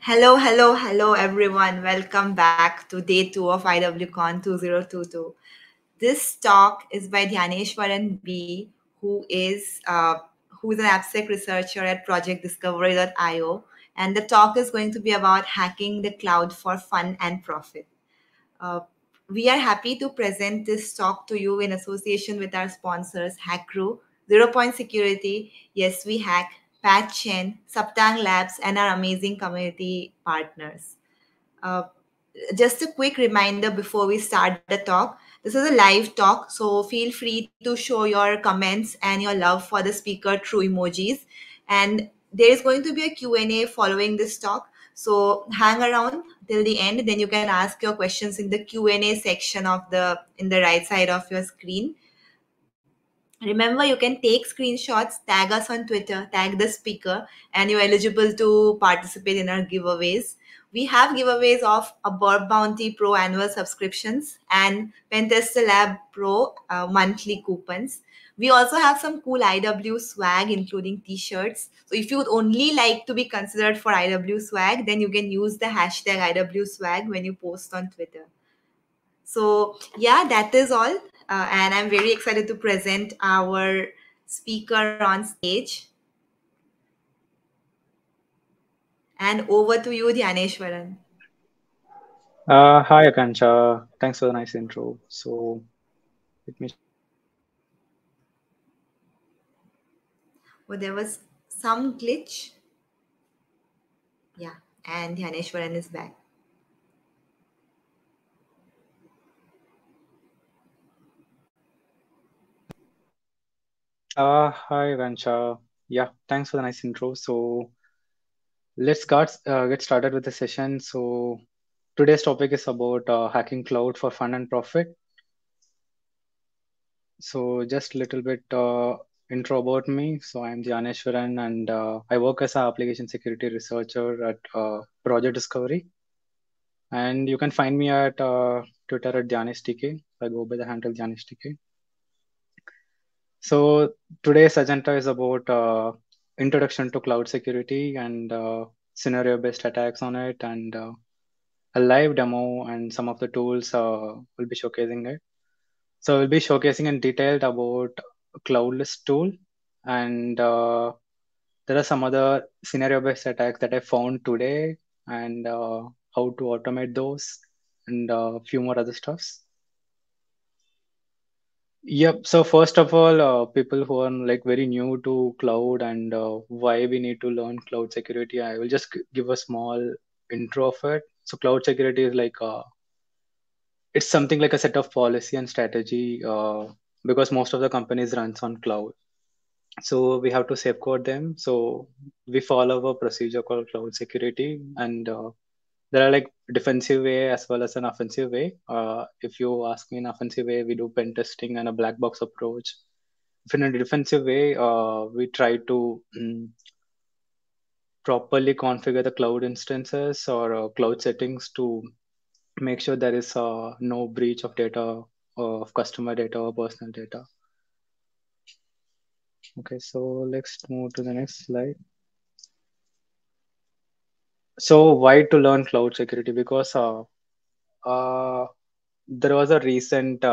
Hello everyone. Welcome back to day 2 of IWCON 2022. This talk is by Dhiyaneshwaran B, who is an AppSec researcher at ProjectDiscovery.io, and the talk is going to be about hacking the cloud for fun and profit. We are happy to present this talk to you in association with our sponsors HackCrew, 0 Point Security, Yes, We Hack, Pat Chen, Saptang Labs, and our amazing community partners. Just a quick reminder before we start the talk. This is a live talk, so feel free to show your comments and your love for the speaker through emojis. And there is going to be a Q&A following this talk. So hang around till the end, then you can ask your questions in the Q&A section in the right side of your screen. Remember, you can take screenshots, tag us on Twitter, tag the speaker, and you're eligible to participate in our giveaways. We have giveaways of a Burp Bounty Pro annual subscriptions and Pentest Lab Pro monthly coupons. We also have some cool IW swag, including t-shirts. So if you would only like to be considered for IW swag, then you can use the hashtag IW swag when you post on Twitter. So yeah, that is all. And I'm very excited to present our speaker on stage. And over to you, Dhiyaneshwaran. Hi, Akanksha. Thanks for the nice intro. So let me. Well, there was some glitch. Yeah, and Dhiyaneshwaran is back. Hi, Ranjha. Yeah, thanks for the nice intro. So let's get started with the session. So today's topic is about hacking cloud for fun and profit. So just a little bit intro about me. So I'm Dhiyaneshwaran, and I work as an application security researcher at Project Discovery. And you can find me at Twitter at DhiyaneshTK. I go by the handle DhiyaneshTK. So today's agenda is about introduction to cloud security and scenario-based attacks on it, and a live demo and some of the tools we'll be showcasing it. So we'll be showcasing in detail about CloudList tool, and there are some other scenario-based attacks that I found today, and how to automate those, and a few more other stuffs. Yep. So first of all, people who are like very new to cloud and why we need to learn cloud security, I will just give a small intro of it. So cloud security is like it's something like a set of policy and strategy because most of the companies runs on cloud. So we have to safeguard them. So we follow a procedure called cloud security, and there are like defensive way as well as an offensive way. If you ask me, in offensive way, we do pen testing and a black box approach. If in a defensive way, we try to properly configure the cloud instances or cloud settings to make sure there is no breach of data, of customer data or personal data. Okay, so let's move to the next slide. So why to learn cloud security? Because there was a recent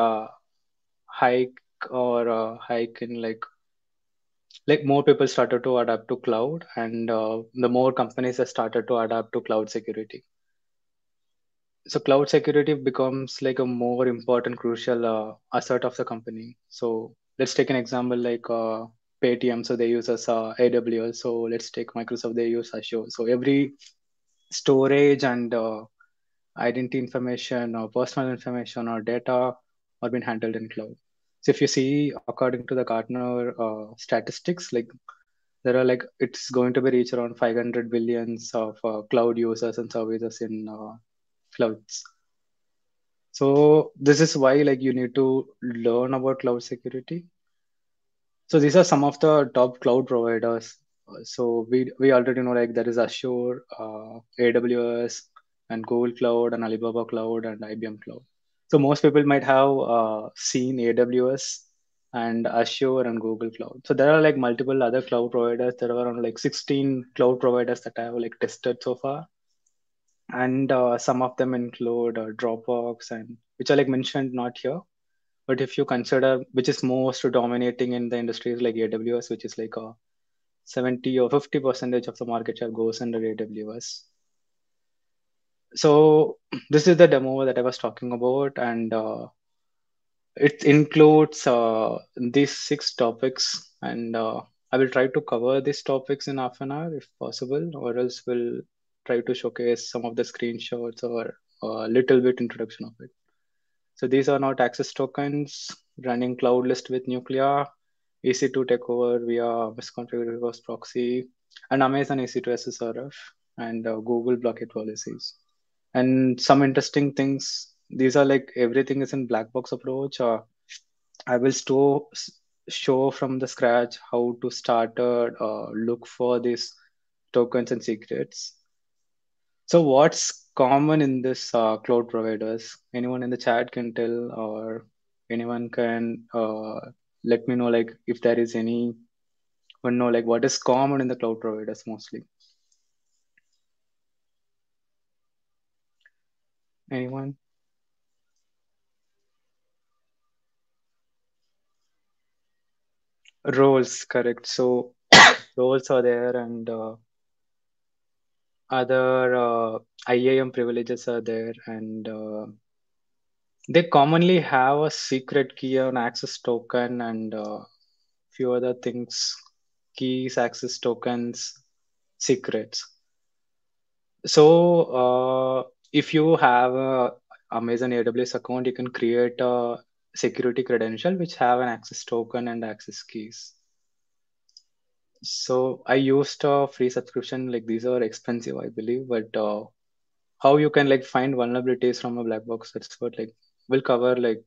hike in like more people started to adapt to cloud, and the more companies have started to adapt to cloud security. So cloud security becomes like a more important, crucial asset of the company. So let's take an example like Paytm. So they use AWS. So let's take Microsoft. They use Azure. So every storage and identity information or personal information or data are being handled in cloud. So if you see, according to the Gartner statistics, like there are like it's going to be reach around 500 billions of cloud users and services in clouds. So this is why like you need to learn about cloud security. So these are some of the top cloud providers. So we already know like there is Azure, AWS, and Google Cloud, and Alibaba Cloud, and IBM Cloud. So most people might have seen AWS and Azure and Google Cloud. So there are like multiple other cloud providers. There are around like 16 cloud providers that I have like tested so far. And some of them include Dropbox, and which are like mentioned not here. But if you consider which is most dominating in the industry is like AWS, which is like a 70 or 50% of the market share goes under AWS. So this is the demo that I was talking about, and it includes these 6 topics, and I will try to cover these topics in half an hour if possible, or else we'll try to showcase some of the screenshots or a little bit introduction of it. So these are not access tokens, running CloudList with Nuclei, EC2 takeover via misconfigured reverse proxy, and Amazon EC2 SSRF, and Google blockade policies. And some interesting things, these are like everything is in black box approach. I will show from the scratch how to start a look for these tokens and secrets. So what's common in this cloud providers? Anyone in the chat can tell, or anyone can let me know like if there is any one know like what is common in the cloud providers mostly. Anyone? Roles, correct. So roles are there, and other IAM privileges are there, and they commonly have a secret key and access token, and few other things, keys, access tokens, secrets. So if you have a Amazon AWS account, you can create a security credential which have an access token and access keys. So I used a free subscription, like these are expensive, I believe, but how you can like find vulnerabilities from a black box, that's what like we'll cover, like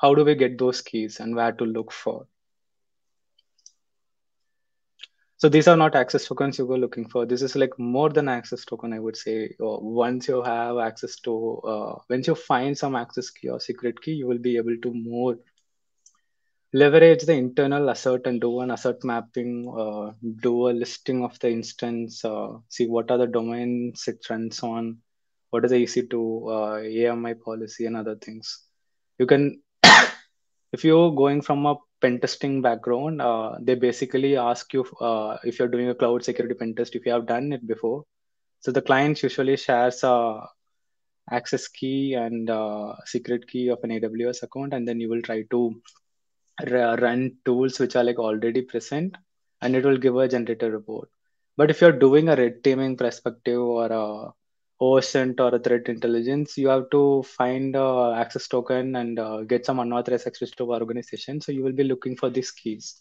how do we get those keys and where to look for. So these are not access tokens you were looking for. This is like more than access token, I would say. Once you have access to, once you find some access key or secret key, you will be able to more leverage the internal assert and do an assert mapping, do a listing of the instance, see what are the domains it runs on, what is the EC2 AMI policy and other things. You can, if you're going from a pentesting background, they basically ask you if you're doing a cloud security pentest, if you have done it before. So the client usually shares access key and secret key of an AWS account, and then you will try to run tools which are like already present, and it will give a generated report. But if you're doing a red teaming perspective or a OSINT or a threat intelligence, you have to find access token and get some unauthorized access to our organization. So you will be looking for these keys.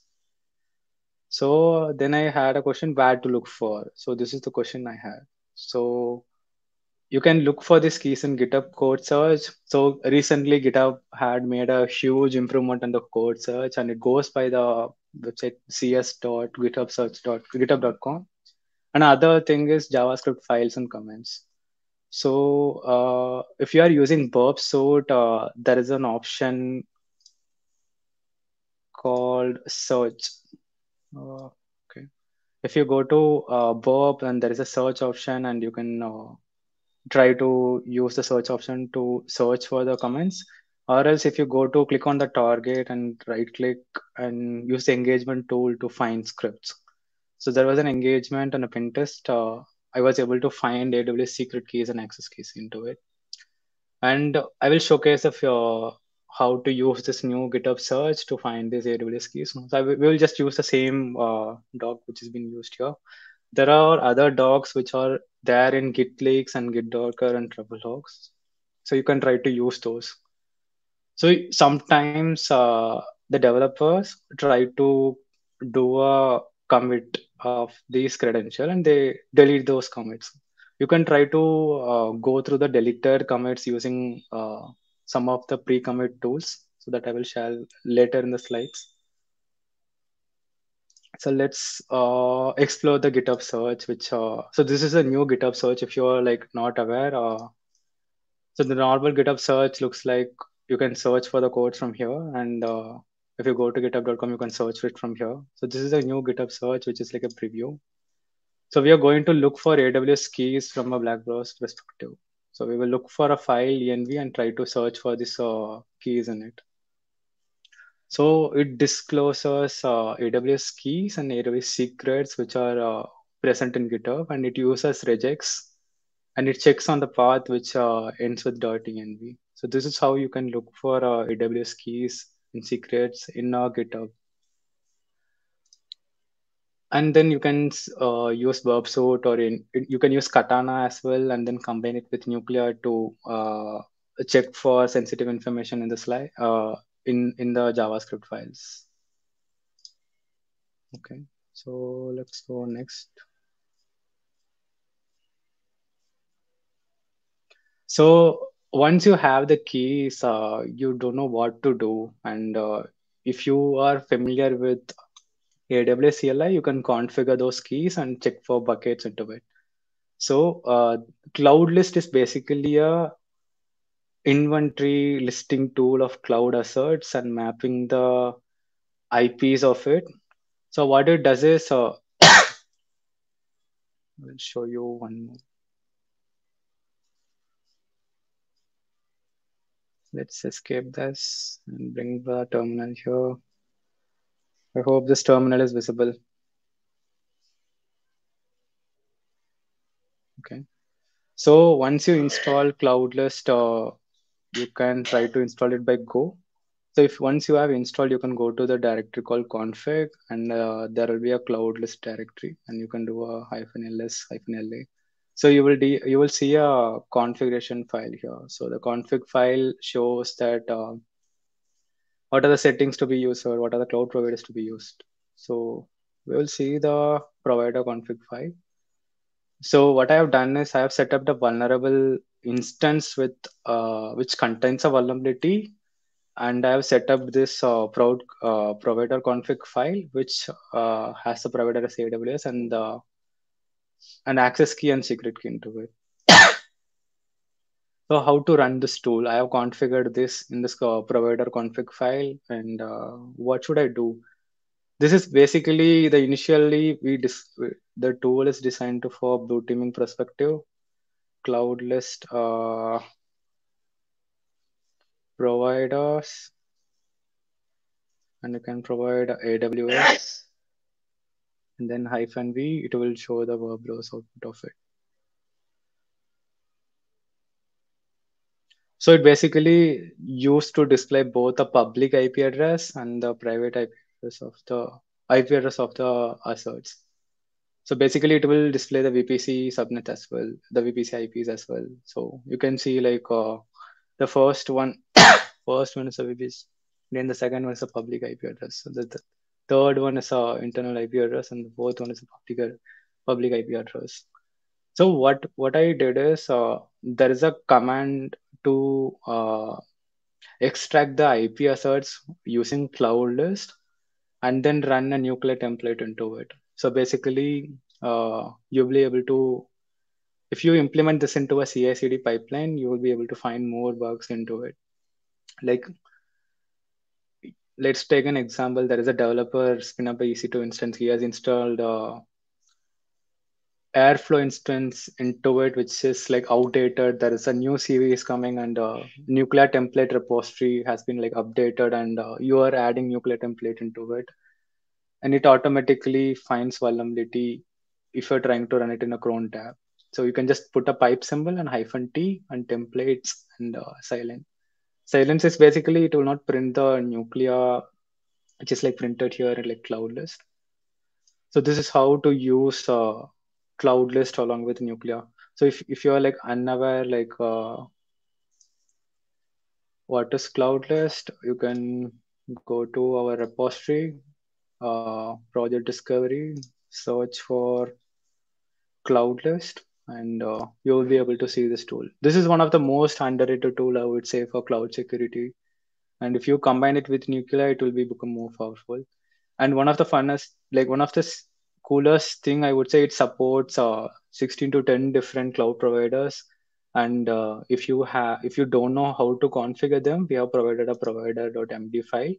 So then I had a question, where to look for. So this is the question I had. So you can look for these keys in GitHub code search. So recently GitHub had made a huge improvement on the code search, and it goes by the website cs.githubsearch.github.com. And other thing is JavaScript files and comments. So if you are using Burp Suite, there is an option called search. Okay. If you go to Burp, and there is a search option, and you can try to use the search option to search for the comments, or else if you go to click on the target and right click and use the engagement tool to find scripts. So there was an engagement and a pentest. I was able to find AWS secret keys and access keys into it. And I will showcase how to use this new GitHub search to find these AWS keys. So we will just use the same doc which has been used here. There are other docs which are there in GitLeaks and GitDorker and TruffleHog. So you can try to use those. So sometimes the developers try to do a commit of these credential and they delete those commits. You can try to go through the deleted commits using some of the pre-commit tools, so that I will share later in the slides. So let's explore the GitHub search, which, so this is a new GitHub search if you're like not aware. So the normal GitHub search looks like you can search for the codes from here, and if you go to github.com, you can search it from here. So this is a new GitHub search, which is like a preview. So we are going to look for AWS keys from a black browser perspective. So we will look for a file env and try to search for this keys in it. So it discloses AWS keys and AWS secrets, which are present in GitHub, and it uses regex, and it checks on the path which ends with .env. So this is how you can look for AWS keys and secrets in GitHub. And then you can use Burp Suite, or you can use Katana as well, and then combine it with Nuclei to check for sensitive information in the slide, in the JavaScript files. Okay, so let's go next. So once you have the keys, you don't know what to do. And if you are familiar with AWS CLI, you can configure those keys and check for buckets into it. So CloudList is basically a inventory listing tool of cloud assets and mapping the IPs of it. So what it does is, I'll show you one more. Let's escape this and bring the terminal here. I hope this terminal is visible. Okay. So once you install CloudList, you can try to install it by Go. So once you have installed, you can go to the directory called config, and there will be a CloudList directory, and you can do a -ls -la. So you will see a configuration file here. So the config file shows that what are the settings to be used, or what are the cloud providers to be used. So we will see the provider config file. So what I have done is I have set up the vulnerable instance with which contains a vulnerability, and I have set up this provider config file, which has the provider as AWS and an access key and secret key into it. So how to run this tool? I have configured this in this provider config file, and what should I do? This is basically the initially the tool is designed for blue teaming perspective. CloudList providers, and you can provide AWS, and then -v. It will show the web browser output of it. So it basically used to display both the public IP address and the private IP address of the assets. So basically it will display the VPC subnet as well, the VPC IPs as well. So you can see like the first one is a VPC, then the second one is a public IP address. So the third one is a internal IP address, and the fourth one is a public IP address. So what I did is there is a command to extract the IP assets using CloudList, and then run a Nuclei template into it. So basically, you'll be able to, if you implement this into a CI/CD pipeline, you will be able to find more bugs into it. Like, let's take an example. There is a developer spin up a EC2 instance. He has installed Airflow instance into it, which is like outdated. There is a new series coming, and Nuclei template repository has been like updated, and you are adding Nuclei template into it, and it automatically finds vulnerability if you're trying to run it in a cron tab. So you can just put a pipe symbol and -t and templates and silence. Silence is basically it will not print the Nuclei, which is like printed here in like CloudList. So this is how to use CloudList along with Nuclei. So if you are like unaware, like what is CloudList, you can go to our repository, Project Discovery, search for CloudList, and you will be able to see this tool. This is one of the most underrated tool, I would say, for cloud security. And if you combine it with Nuclei, it will become more powerful. And one of the funnest, like one of the coolest thing, I would say, it supports 16 to 10 different cloud providers, and if you don't know how to configure them, we have provided a provider.md file,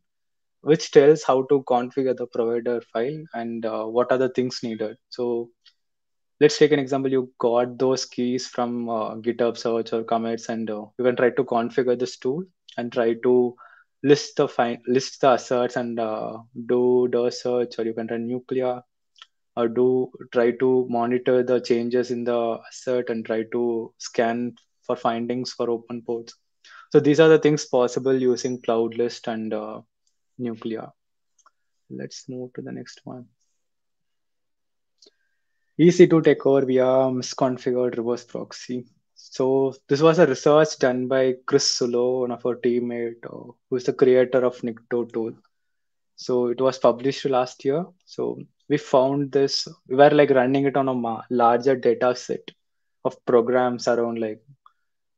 which tells how to configure the provider file and what are the things needed. So let's take an example. You got those keys from GitHub search or commits, and you can try to configure this tool and try to list the asserts and do the search, or you can run Nuclei, or try to monitor the changes in the assert and try to scan for findings for open ports. So these are the things possible using CloudList and Nuclei. Let's move to the next one. Easy to take over via misconfigured reverse proxy. So this was a research done by Chris Sulo, one of our teammate, who is the creator of Nikto tool. So it was published last year. So we found this, we were like running it on a larger data set of programs around like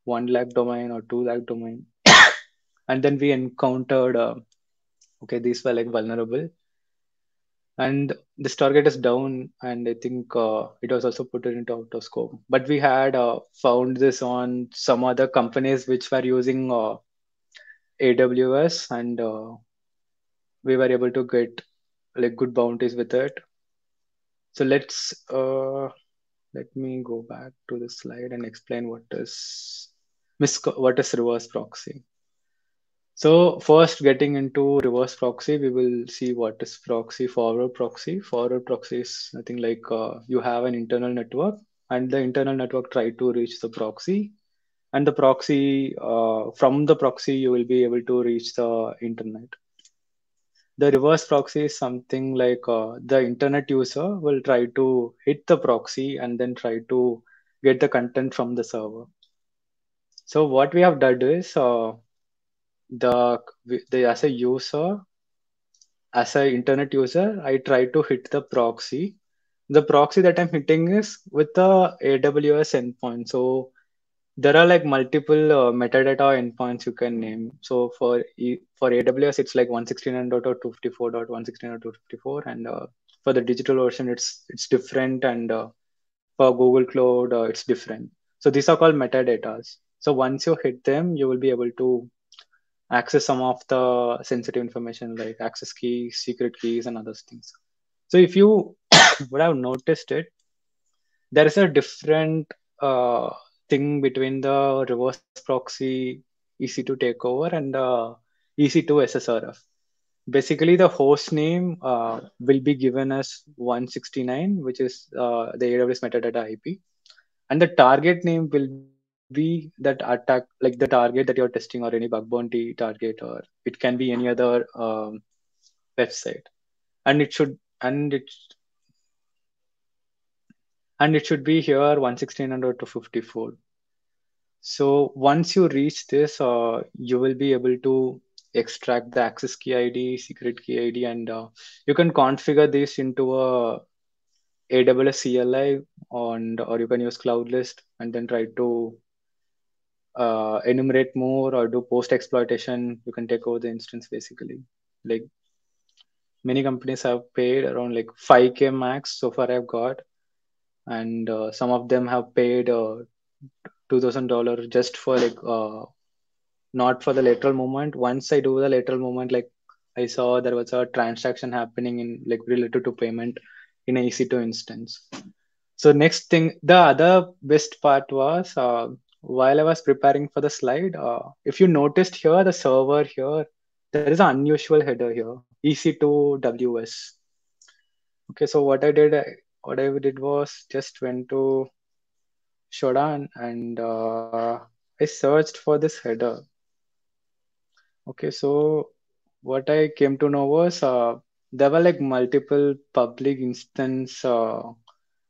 1 lakh domain or 2 lakh domain. And then we encountered, okay, these were like vulnerable. And this target is down, and I think it was also put into out of scope. But we had found this on some other companies which were using AWS, and we were able to get like good bounties with it. So let me go back to the slide and explain what is reverse proxy. So first, getting into reverse proxy, we will see what is proxy, forward proxy. Forward proxy is nothing like you have an internal network, and the internal network try to reach the proxy, and the proxy from the proxy you will be able to reach the internet. The reverse proxy is something like the internet user will try to hit the proxy and then try to get the content from the server. So what we have done is as a user, as an internet user, I try to hit the proxy. The proxy that I'm hitting is with the AWS endpoint. So there are like multiple metadata endpoints you can name. So for AWS, it's like 169.254.169.254, and for the DigitalOcean, it's different, and for Google Cloud, it's different. So these are called metadatas. So once you hit them, you will be able to access some of the sensitive information like access keys, secret keys, and other things. So if you would have noticed it, there is a different thing between the reverse proxy EC2 takeover and EC2 SSRF. Basically, the host name will be given as 169, which is the AWS metadata IP, and the target name will be that attack, like the target that you're testing, or any bug bounty target, or it can be any other website, and it should be here 169.254. So once you reach this, you will be able to extract the access key ID, secret key ID, and you can configure this into a AWS CLI, or you can use CloudList and then try to enumerate more or do post exploitation. You can take over the instance basically. Like many companies have paid around like 5K max so far I've got, and some of them have paid $2,000 just for like not for the lateral movement. Once I do the lateral movement, like I saw there was a transaction happening in like related to payment in an EC2 instance. So next thing, the other best part was, while I was preparing for the slide, if you noticed here, the server here, there is an unusual header here, EC2WS. Okay, so what I did was just went to Shodan and I searched for this header. Okay, so what I came to know was there were like multiple public instance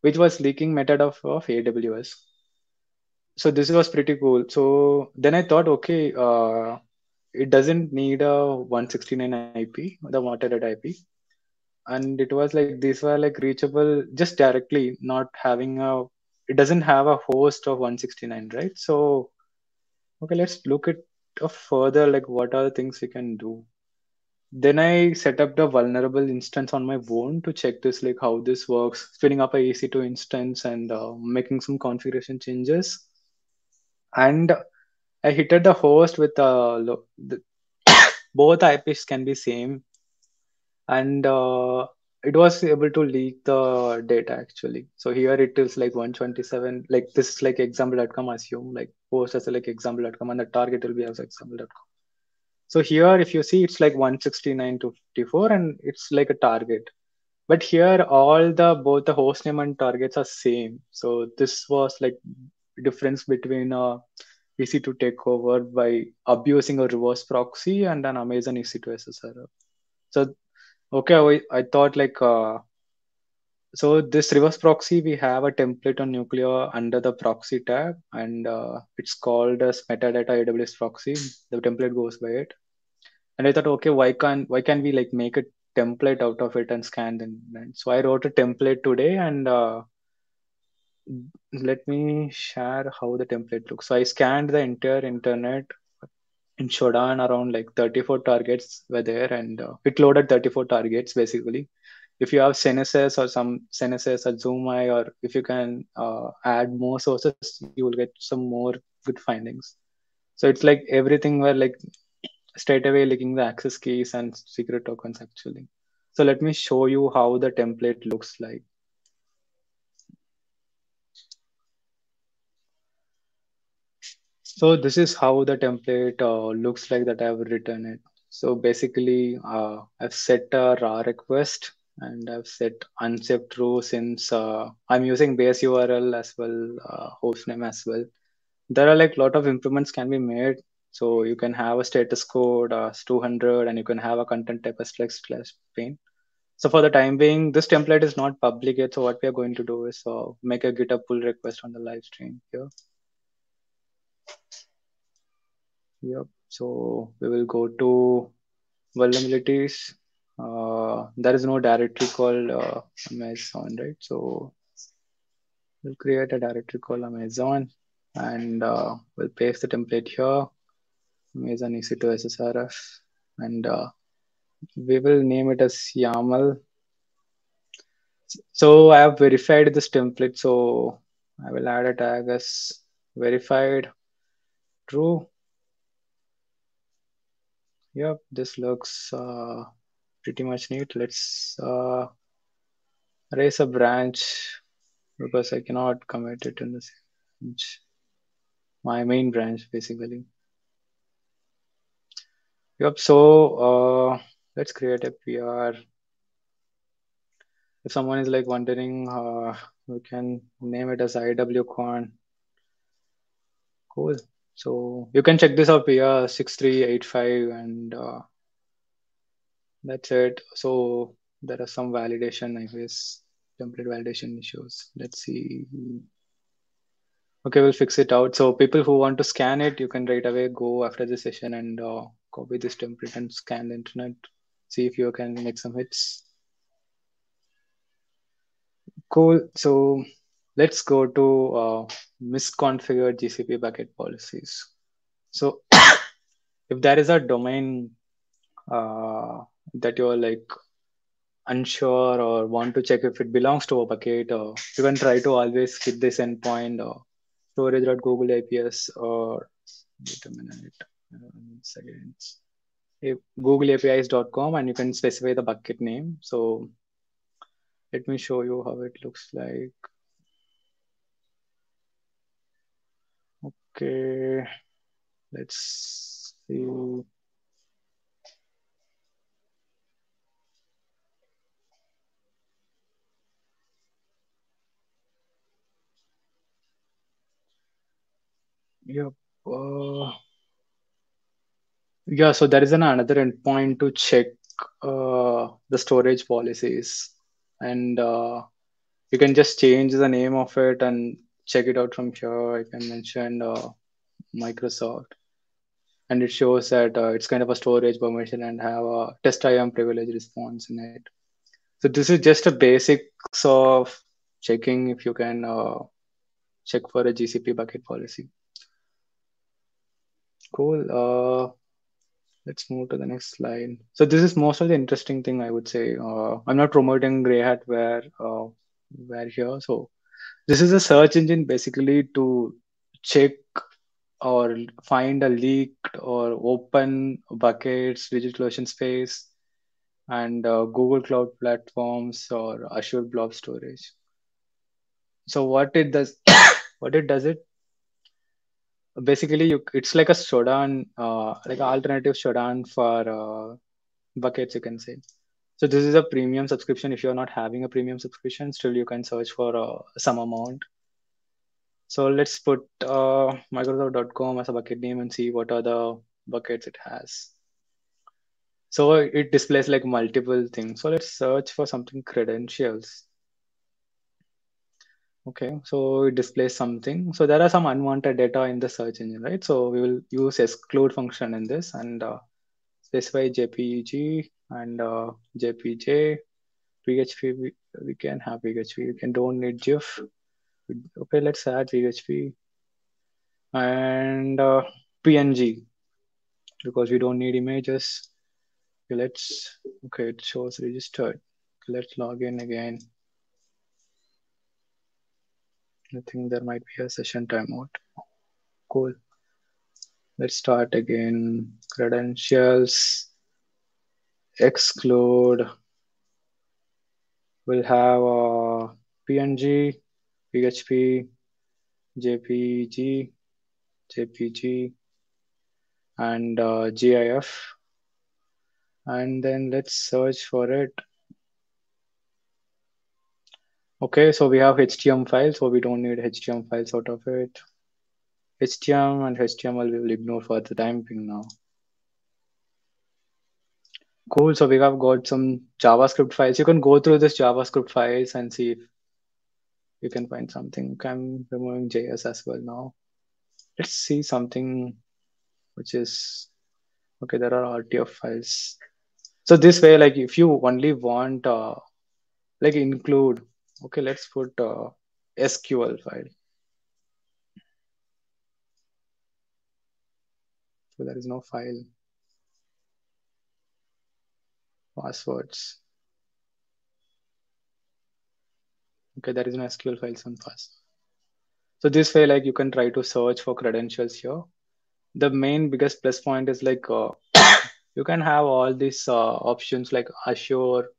which was leaking metadata of AWS. So this was pretty cool. So then I thought, okay, it doesn't need a 169 IP, the metadata IP. And it was like, these were like reachable just directly, not having a, it doesn't have a host of 169, right? So, okay, let's look at further, like what are the things we can do. Then I set up the vulnerable instance on my own to check this, like how this works, spinning up an EC2 instance and making some configuration changes. And I hit the host with both IPs can be same. And it was able to leak the data actually. So here it is like 127, like this is like example.com, assume like post as like example.com and the target will be as example.com. So here, if you see, it's like 169.54 and it's like a target. But here all the, both the host name and targets are same. So this was like difference between a easy to take over by abusing a reverse proxy and an Amazon EC2S server. So okay, I thought like, so this reverse proxy, we have a template on Nuclei under the proxy tab, and it's called as metadata AWS proxy. The template goes by it. And I thought, okay, why can't we like make a template out of it and scan them? And so I wrote a template today, and let me share how the template looks. So I scanned the entire internet. In Shodan, around like 34 targets were there, and it loaded 34 targets basically. If you have CNSS or some CNSS or Zoomai, or if you can add more sources, you will get some more good findings. So it's like everything were like straight away leaking the access keys and secret tokens actually. So let me show you how the template looks like. So this is how the template looks like that I've written it. So basically, I've set a raw request and I've set unzip true since I'm using base URL as well, hostname as well. There are like a lot of improvements can be made. So you can have a status code as 200 and you can have a content type as /pane. So for the time being, this template is not public yet. So what we are going to do is make a GitHub pull request on the live stream here. Yep. So we will go to vulnerabilities. There is no directory called Amazon, right? So we'll create a directory called Amazon, and we'll paste the template here. Amazon EC2 SSRF, and we will name it as YAML. So I have verified this template. So I will add a tag as verified true. Yep, this looks pretty much neat. Let's erase a branch because I cannot commit it in this branch. My main branch, basically. Yep, so let's create a PR. If someone is like wondering, we can name it as IWCON. Cool. So you can check this out here, 6385, and that's it. So there are some validation, I guess, template validation issues. Let's see. Okay, we'll fix it out. So people who want to scan it, you can right away go after the session and copy this template and scan the internet. See if you can make some hits. Cool. So let's go to misconfigured GCP bucket policies. So if there is a domain that you're like unsure or want to check if it belongs to a bucket, or you can try to always hit this endpoint or storage.google APIs or wait a minute, seconds, googleapis.com, and you can specify the bucket name. So let me show you how it looks like. Okay, let's see. Yep. Yeah, so there is another endpoint to check the storage policies, and you can just change the name of it and check it out from here. I can mention Microsoft, and it shows that it's kind of a storage permission and have a test IAM privilege response in it. So this is just a basics of checking if you can check for a GCP bucket policy. Cool. Let's move to the next slide. So this is most of the interesting thing, I would say. I'm not promoting Grey Hat where here. So this is a search engine basically to check or find a leaked or open buckets, DigitalOcean space, and Google Cloud platforms or Azure Blob Storage. So what it does, basically, it's like a Shodan, like alternative Shodan for buckets, you can say. So this is a premium subscription. If you're not having a premium subscription, still you can search for some amount. So let's put Microsoft.com as a bucket name and see what are the buckets it has. So it displays like multiple things. So let's search for something credentials. Okay, so it displays something. So there are some unwanted data in the search engine, right? So we will use exclude function in this and specify JPEG and JPJ. PHP, we can have PHP. You can don't need GIF. Okay, let's add PHP and PNG because we don't need images. Okay, let's, okay, it shows registered. Let's log in again. I think there might be a session timeout. Cool. Let's start again. Credentials. Exclude. We'll have PNG, PHP, JPG, and GIF. And then let's search for it. Okay, so we have HTML files, so we don't need HTML files out of it. HTML and HTML we will ignore for the time being now. Cool, so we have got some JavaScript files. You can go through this JavaScript files and see if you can find something. I'm removing JS as well now. Let's see something which is, okay, there are RTF files. So this way, like if you only want like include, okay, let's put SQL file. So there is no file. Passwords. Okay, there is no SQL file on pass. So this way, like you can try to search for credentials here. The main biggest plus point is like you can have all these options like Azure,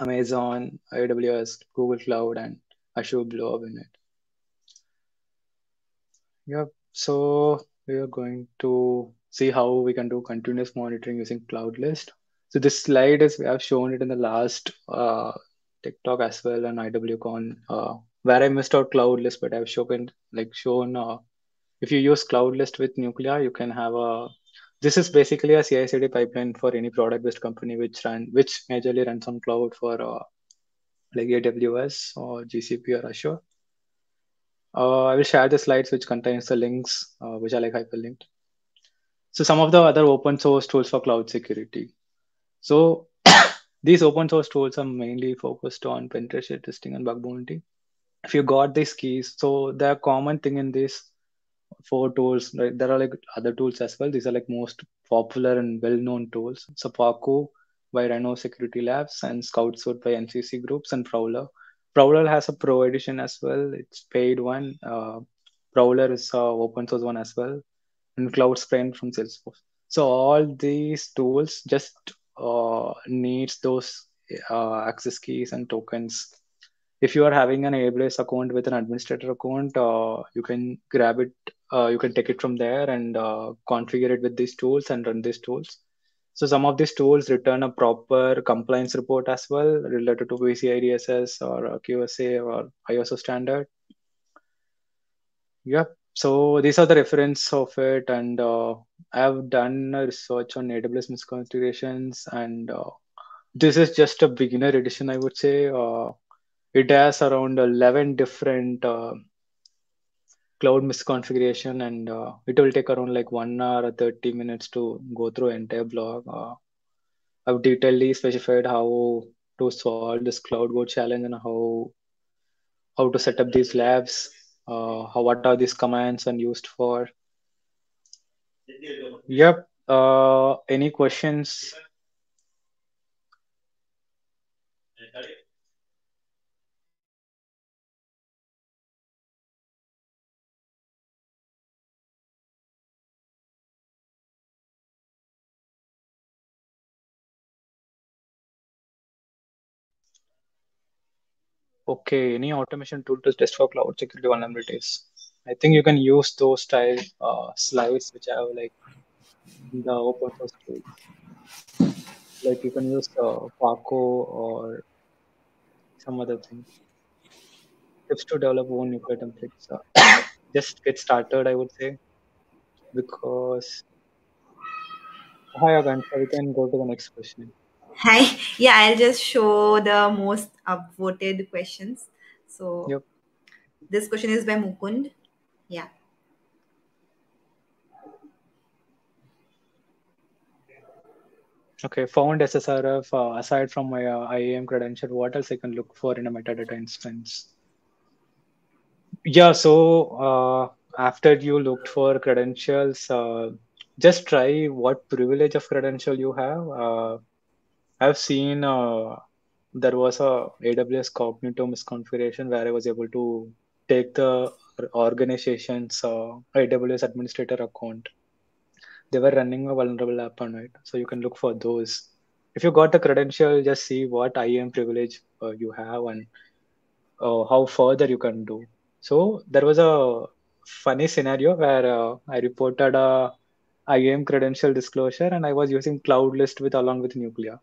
Amazon, AWS, Google Cloud, and Azure Blob in it. Yep. So we are going to see how we can do continuous monitoring using CloudList. So this slide is, we have shown it in the last TikTok as well on IWCon, where I missed out CloudList, but I've shown like if you use CloudList with Nuclei, you can have a. This is basically a CI/CD pipeline for any product-based company which majorly runs on cloud for like AWS or GCP or Azure. I will share the slides which contains the links which are like hyperlinked. So some of the other open source tools for cloud security. So these open source tools are mainly focused on penetration testing and bug bounty. If you got these keys, so the common thing in this. 4 tools, right? There are like other tools as well. These are like most popular and well-known tools. So Paco by Rhino Security Labs and Scoutsuit by NCC Groups and Prowler. Prowler has a pro edition as well. It's paid one. Prowler is an open source one as well. And Cloud Sprint from Salesforce. So all these tools just needs those access keys and tokens. If you are having an AWS account with an administrator account, you can grab it. You can take it from there and configure it with these tools and run these tools. So some of these tools return a proper compliance report as well related to PCI DSS or QSA or ISO standard. Yep. So these are the reference of it. And I have done a research on AWS misconfigurations. And this is just a beginner edition, I would say. It has around 11 different cloud misconfiguration, and it will take around like 1 hour or 30 minutes to go through entire blog. I've detailedly specified how to solve this CloudGoat challenge and how to set up these labs, what are these commands and used for. Yep. Any questions? Okay, any automation tool to test for cloud security vulnerabilities? I think you can use those style slides which have like the open source tool. Like you can use Paco or some other thing. Tips to develop own Nuclei templates. Just get started, I would say, because. Hi, Akanksha. We can go to the next question. Hi. Yeah, I'll just show the most upvoted questions. So yep. This question is by Mukund. Yeah. Okay. Found SSRF aside from my IAM credential. What else I can look for in a metadata instance? Yeah. So after you looked for credentials, just try what privilege of credential you have. I've seen there was a AWS Cognito misconfiguration where I was able to take the organization's AWS administrator account. They were running a vulnerable app on it. So you can look for those. If you got the credential, just see what IAM privilege you have and how further you can do. So there was a funny scenario where I reported a IAM credential disclosure, and I was using CloudList along with Nuclei.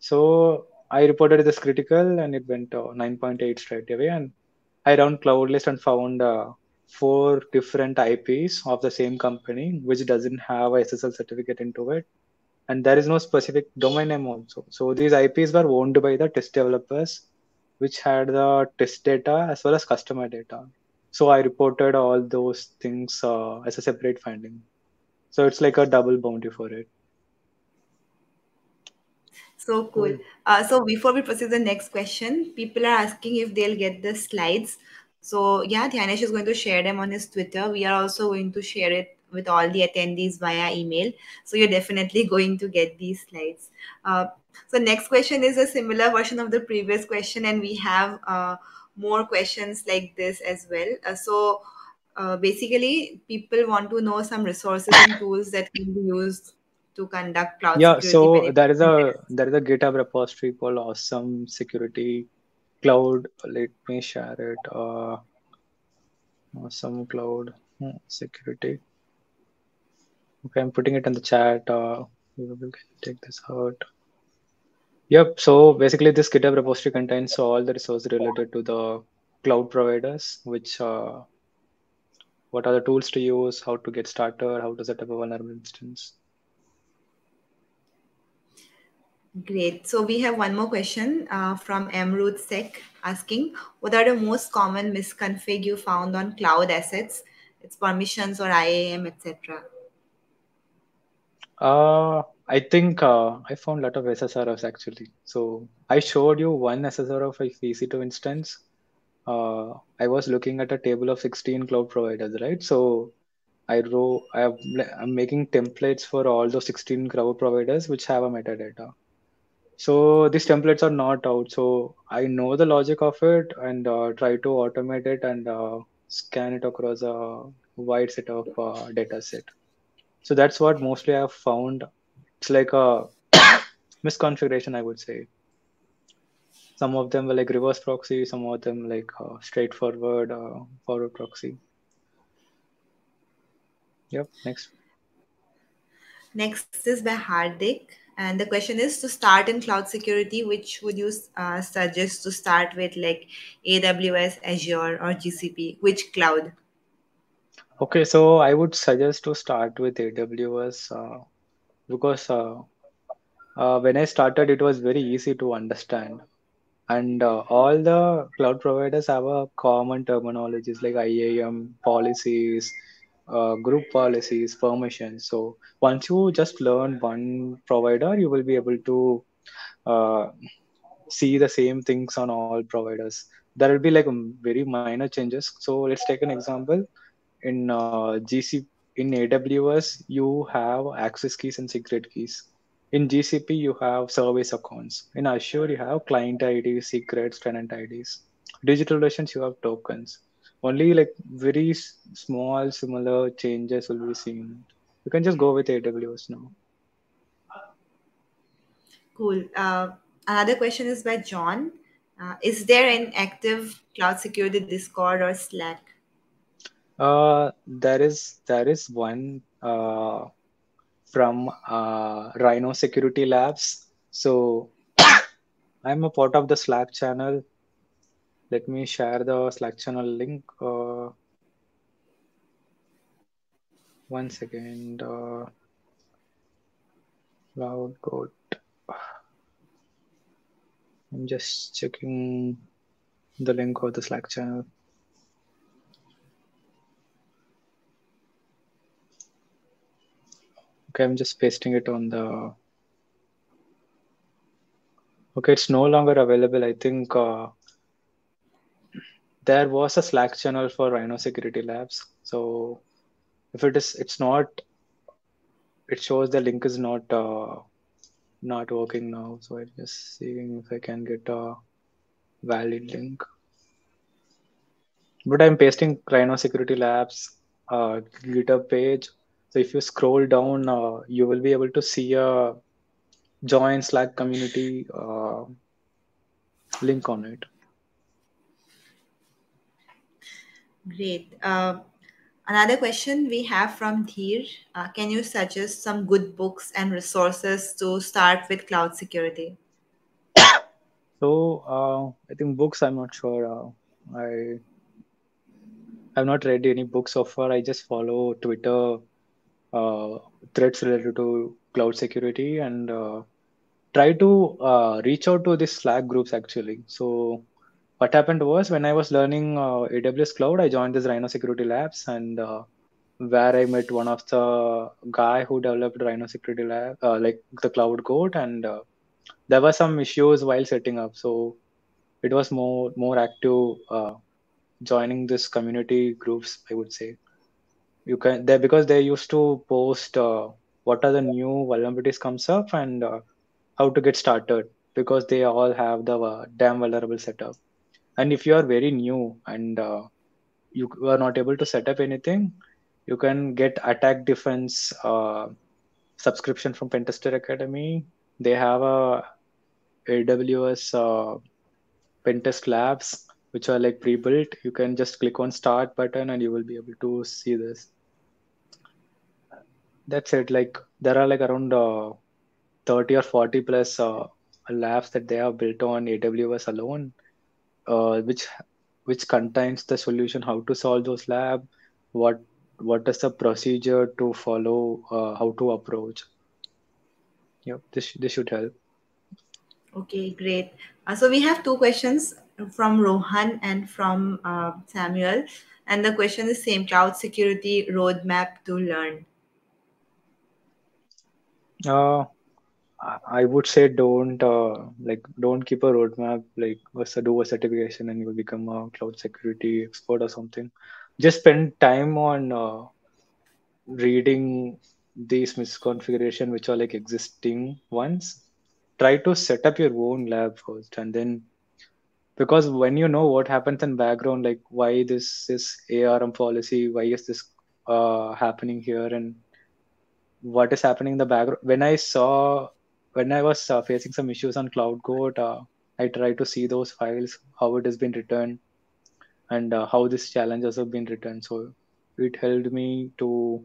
So I reported this critical, and it went 9.8 straight away. And I ran CloudList and found 4 different IPs of the same company, which doesn't have a SSL certificate into it, and there is no specific domain name also. So these IPs were owned by the test developers, which had the test data as well as customer data. So I reported all those things as a separate finding. So it's like a double bounty for it. So cool. So before we proceed to the next question, people are asking if they'll get the slides. So yeah, Dhiyanesh is going to share them on his Twitter. We are also going to share it with all the attendees via email. So you're definitely going to get these slides. So next question is a similar version of the previous question. And we have more questions like this as well. Basically, people want to know some resources and tools that can be used to conduct cloud security. Yeah, so there is a GitHub repository called Awesome Security Cloud. Let me share it. Awesome Cloud Security. Okay, I'm putting it in the chat. We will take this out. Yep. So basically, this GitHub repository contains all the resources related to the cloud providers, which. What are the tools to use, how to get started, how to set up a vulnerable instance. Great. So we have one more question from Amrut Sek asking, what are the most common misconfig you found on cloud assets? It's permissions or IAM, etc. I think I found a lot of SSRFs actually. So I showed you one SSRF of EC2 instance. I was looking at a table of 16 cloud providers, right? So I'm making templates for all those 16 cloud providers which have a metadata. So these templates are not out. So I know the logic of it and try to automate it and scan it across a wide set of data set. So that's what mostly I've found. It's like a misconfiguration, I would say. Some of them were like reverse proxy, some of them like straightforward forward proxy. Yep, next. Next is by Hardik. And the question is, to start in cloud security, which would you suggest to start with, like AWS, Azure, or GCP? Which cloud? Okay, so I would suggest to start with AWS because when I started, it was very easy to understand. And all the cloud providers have a common terminologies like IAM, policies, group policies, permissions. So once you just learn one provider, you will be able to see the same things on all providers. There will be like very minor changes. So let's take an example. In AWS, you have access keys and secret keys. In GCP, you have service accounts. In Azure, you have client IDs, secrets, tenant IDs. DigitalOcean, you have tokens. Only like very small, similar changes will be seen. You can just go with AWS now. Cool. Another question is by John. Is there an active cloud security Discord or Slack? There is one from Rhino Security Labs. So I'm a part of the Slack channel. Let me share the Slack channel link. One second. CloudGoat. I'm just checking the link of the Slack channel. Okay, I'm just pasting it on the. Okay, it's no longer available. I think there was a Slack channel for Rhino Security Labs. So if it is, it's not. It shows the link is not not working now. So I'm just seeing if I can get a valid link. But I'm pasting Rhino Security Labs GitHub page. So if you scroll down, you will be able to see a join Slack community link on it. Great. Another question we have from Dhir. Can you suggest some good books and resources to start with cloud security? So I think books, I'm not sure. I've not read any books so far. I just follow Twitter threads related to cloud security and try to reach out to these Slack groups actually. So what happened was when I was learning AWS Cloud, I joined this Rhino Security Labs and where I met one of the guy who developed Rhino Security Lab, like the CloudGoat, and there were some issues while setting up. So it was more active joining this community groups, I would say. You can there because they used to post what are the new vulnerabilities comes up and how to get started, because they all have the damn vulnerable setup. And if you are very new and you are not able to set up anything, you can get Attack Defense subscription from Pentester Academy. They have a AWS Pentest Labs, which are like pre-built. You can just click on Start button and you will be able to see this. That's it. Like there are like around 30 or 40 plus labs that they have built on AWS alone, which contains the solution, how to solve those lab, what is the procedure to follow, how to approach. Yep, this should help. Okay, great. So we have two questions from Rohan and from Samuel, and the question is same: cloud security roadmap to learn. I would say don't keep a roadmap, like do a certification and you will become a cloud security expert or something. Just spend time on reading these misconfiguration, which are like existing ones. Try to set up your own lab first, and then, because when you know what happens in background, like why this is ARM policy, why is this happening here, and what is happening in the background. When I was facing some issues on CloudGoat, I tried to see those files, how it has been written, and how these challenges have been written. So it helped me to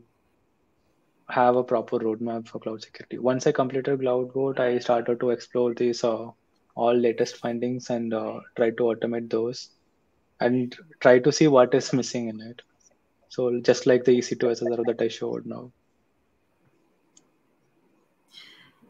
have a proper roadmap for cloud security. Once I completed CloudGoat, I started to explore these all latest findings and try to automate those and try to see what is missing in it. So just like the EC2 SSR that I showed now.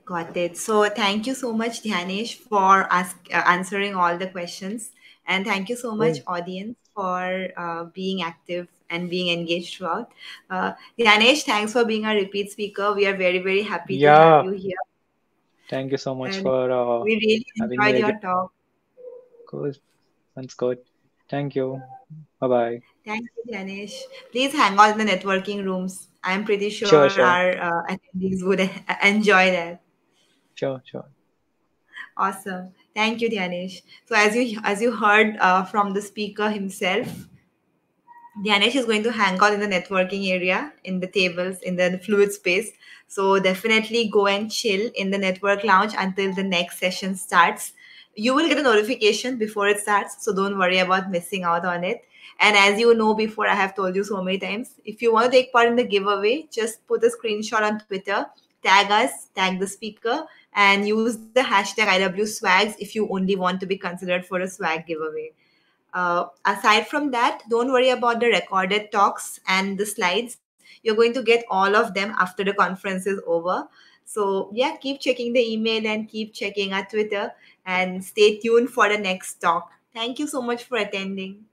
Got it. So thank you so much, Dhiyanesh, for answering all the questions. And thank you so much, audience, for being active and being engaged throughout. Dhiyanesh, thanks for being a repeat speaker. We are very, very happy to have you here. Thank you so much for we really enjoyed your talk. Cool. That's good. Thank you. Bye-bye. Thank you, Dhiyanesh. Please hang out in the networking rooms. I'm pretty sure, our attendees would enjoy that. Sure, sure. Awesome. Thank you, Dhiyanesh. So as you heard from the speaker himself, Dhiyanesh is going to hang out in the networking area, in the tables, in the fluid space. So definitely go and chill in the network lounge until the next session starts. You will get a notification before it starts, so don't worry about missing out on it. And as you know before, I have told you so many times, if you want to take part in the giveaway, just put a screenshot on Twitter, tag us, tag the speaker, and use the hashtag IWSwags if you only want to be considered for a swag giveaway. Aside from that, don't worry about the recorded talks and the slides. You're going to get all of them after the conference is over. So yeah, keep checking the email and keep checking our Twitter and stay tuned for the next talk. Thank you so much for attending.